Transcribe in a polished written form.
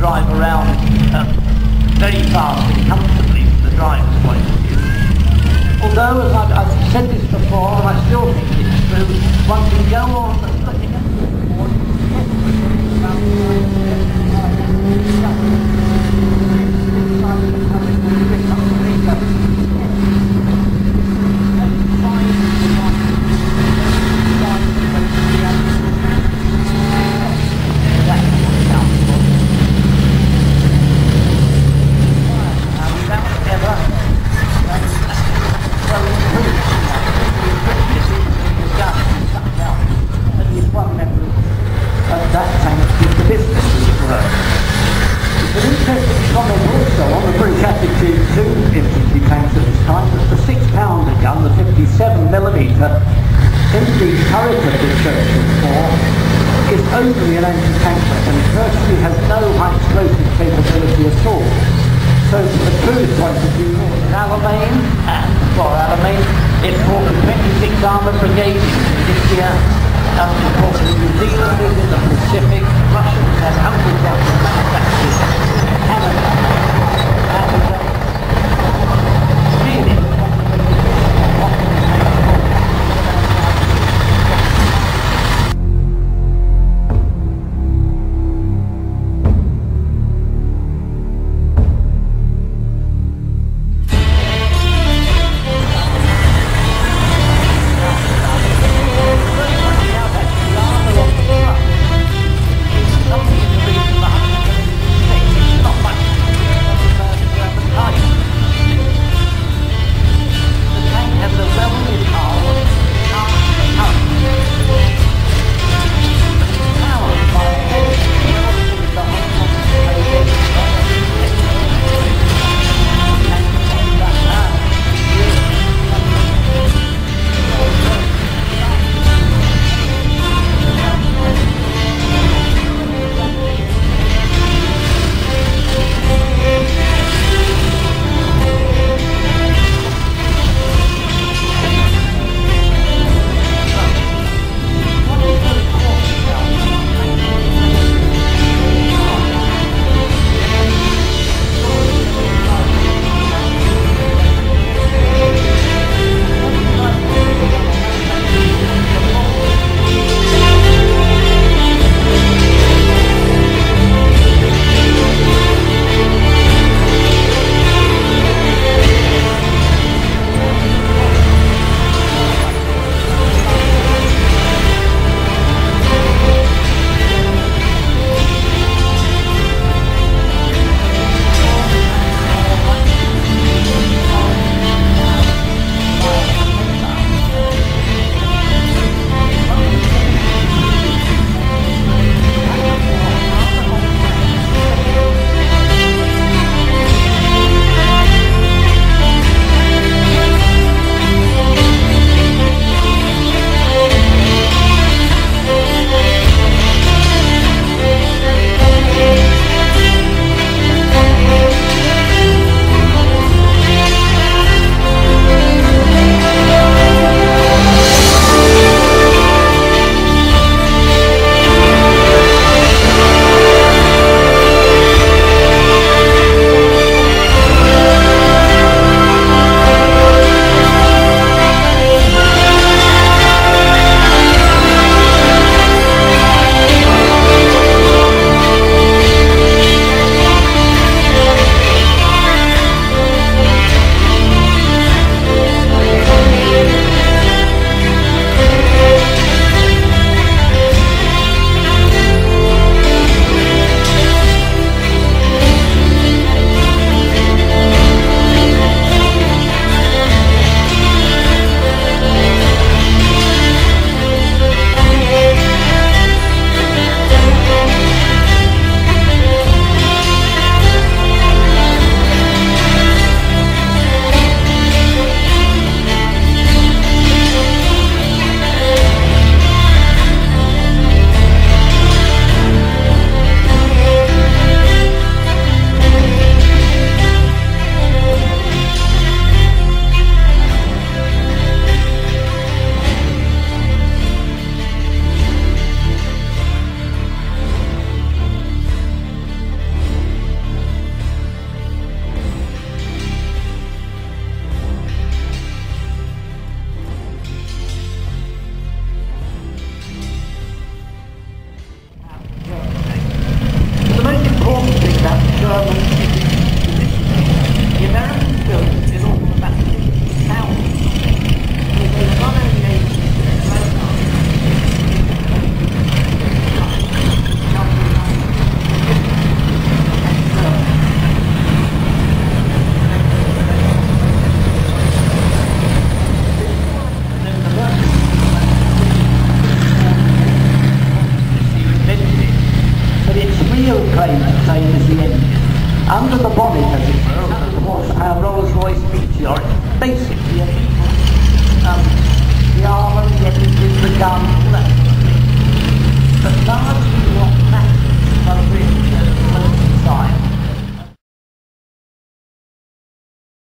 drive around very fast and comfortably from the driver's point of view. Although, as I've said this before, and I still think it's true, one can go on looking at the board Thanks.